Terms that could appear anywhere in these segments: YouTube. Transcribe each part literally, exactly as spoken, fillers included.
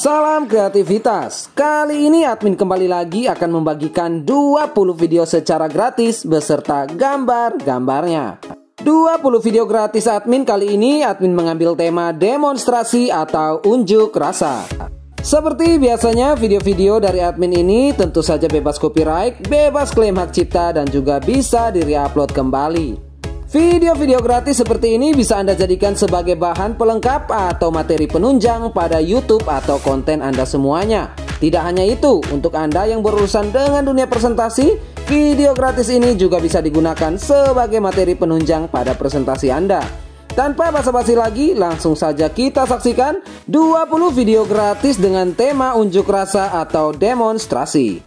Salam kreativitas. Kali ini admin kembali lagi akan membagikan dua puluh video secara gratis beserta gambar-gambarnya. dua puluh video gratis admin kali ini admin mengambil tema demonstrasi atau unjuk rasa. Seperti biasanya video-video dari admin ini tentu saja bebas copyright, bebas klaim hak cipta dan juga bisa di-reupload kembali. Video-video gratis seperti ini bisa Anda jadikan sebagai bahan pelengkap atau materi penunjang pada YouTube atau konten Anda semuanya. Tidak hanya itu, untuk Anda yang berurusan dengan dunia presentasi, video gratis ini juga bisa digunakan sebagai materi penunjang pada presentasi Anda. Tanpa basa-basi lagi, langsung saja kita saksikan dua puluh video gratis dengan tema unjuk rasa atau demonstrasi.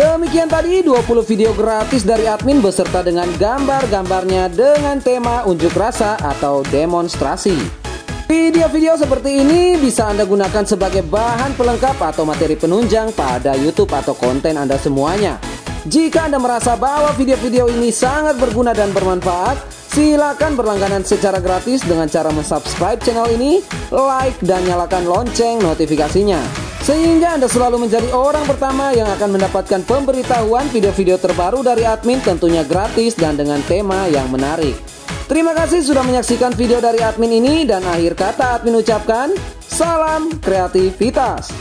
Demikian tadi dua puluh video gratis dari admin beserta dengan gambar-gambarnya dengan tema unjuk rasa atau demonstrasi. Video-video seperti ini bisa Anda gunakan sebagai bahan pelengkap atau materi penunjang pada YouTube atau konten Anda semuanya. Jika Anda merasa bahwa video-video ini sangat berguna dan bermanfaat, silakan berlangganan secara gratis dengan cara mensubscribe channel ini, like dan nyalakan lonceng notifikasinya. Sehingga Anda selalu menjadi orang pertama yang akan mendapatkan pemberitahuan video-video terbaru dari admin, tentunya gratis dan dengan tema yang menarik. Terima kasih sudah menyaksikan video dari admin ini, dan akhir kata admin ucapkan, salam kreativitas.